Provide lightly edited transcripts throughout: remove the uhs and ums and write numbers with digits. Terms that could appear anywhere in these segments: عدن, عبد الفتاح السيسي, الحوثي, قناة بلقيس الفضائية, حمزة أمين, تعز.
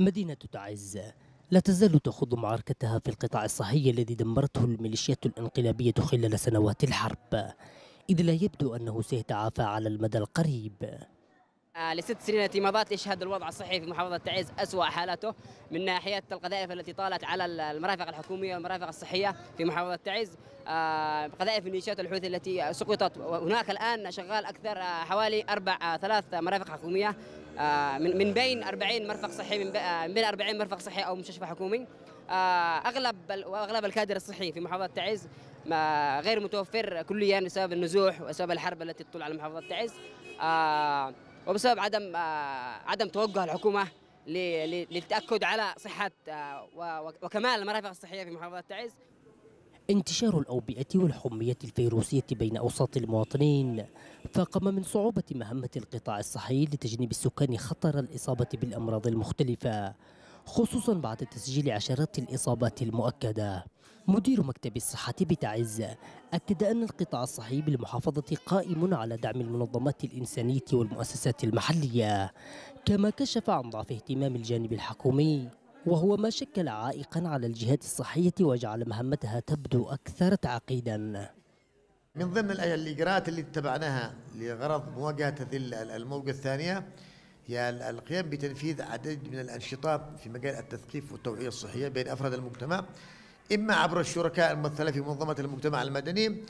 مدينة تعز لا تزال تخوض معركتها في القطاع الصحي الذي دمرته الميليشيات الانقلابية خلال سنوات الحرب، إذ لا يبدو أنه سيتعافى على المدى القريب. لست سنين التي مضت يشهد الوضع الصحي في محافظة تعز أسوأ حالاته من ناحية القذائف التي طالت على المرافق الحكومية والمرافق الصحية في محافظة تعز، قذائف ميليشيات الحوثي التي سقطت. هناك الآن شغال أكثر حوالي ثلاث مرافق حكومية من بين 40 مرفق صحي، من بين 40 مرفق صحي أو مستشفى حكومي. أغلب الكادر الصحي في محافظة تعز غير متوفر كليا بسبب النزوح وسبب الحرب التي تطل على محافظة تعز، وبسبب عدم توجه الحكومة للتأكد على صحة وكمال المرافق الصحية في محافظة تعز. انتشار الأوبئة والحمية الفيروسية بين أوساط المواطنين فاقم من صعوبة مهمة القطاع الصحي لتجنيب السكان خطر الإصابة بالأمراض المختلفة، خصوصا بعد تسجيل عشرات الإصابات المؤكدة. مدير مكتب الصحة بتعز أكد أن القطاع الصحي بالمحافظة قائم على دعم المنظمات الإنسانية والمؤسسات المحلية، كما كشف عن ضعف اهتمام الجانب الحكومي، وهو ما شكل عائقا على الجهات الصحية وجعل مهمتها تبدو أكثر تعقيدا. من ضمن الإجراءات اللي اتبعناها لغرض مواجهة الموجة الثانية هي القيام بتنفيذ عدد من الأنشطة في مجال التثقيف والتوعية الصحية بين أفراد المجتمع، إما عبر الشركاء الممثلة في منظمة المجتمع المدني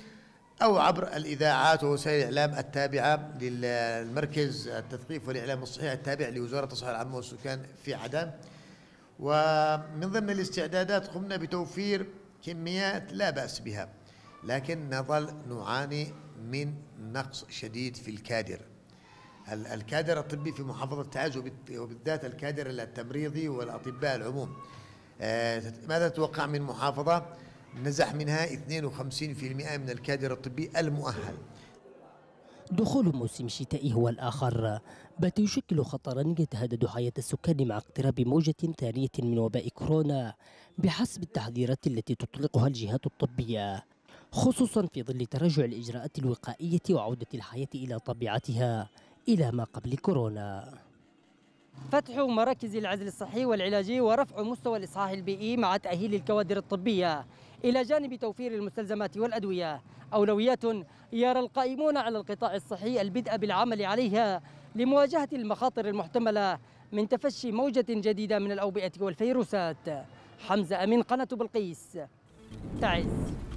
أو عبر الإذاعات ووسائل الإعلام التابعة للمركز التثقيف والإعلام الصحي التابع لوزارة الصحة العامة والسكان في عدن. ومن ضمن الاستعدادات قمنا بتوفير كميات لا بأس بها، لكن نظل نعاني من نقص شديد في الكادر. الطبي في محافظة تعز وبالذات الكادر التمريضي والأطباء العموم. ماذا تتوقع من محافظة نزح منها 52% من الكادر الطبي المؤهل؟ دخول موسم الشتاء هو الآخر بات يشكل خطرا يتهدد حياة السكان مع اقتراب موجة ثانية من وباء كورونا بحسب التحذيرات التي تطلقها الجهات الطبية، خصوصا في ظل تراجع الإجراءات الوقائية وعودة الحياة إلى طبيعتها إلى ما قبل كورونا. فتح مراكز العزل الصحي والعلاجي ورفع مستوى الإصحاح البيئي مع تأهيل الكوادر الطبية إلى جانب توفير المستلزمات والأدوية أولويات يرى القائمون على القطاع الصحي البدء بالعمل عليها لمواجهة المخاطر المحتملة من تفشي موجة جديدة من الأوبئة والفيروسات. حمزة أمين، قناة بلقيس، تعز.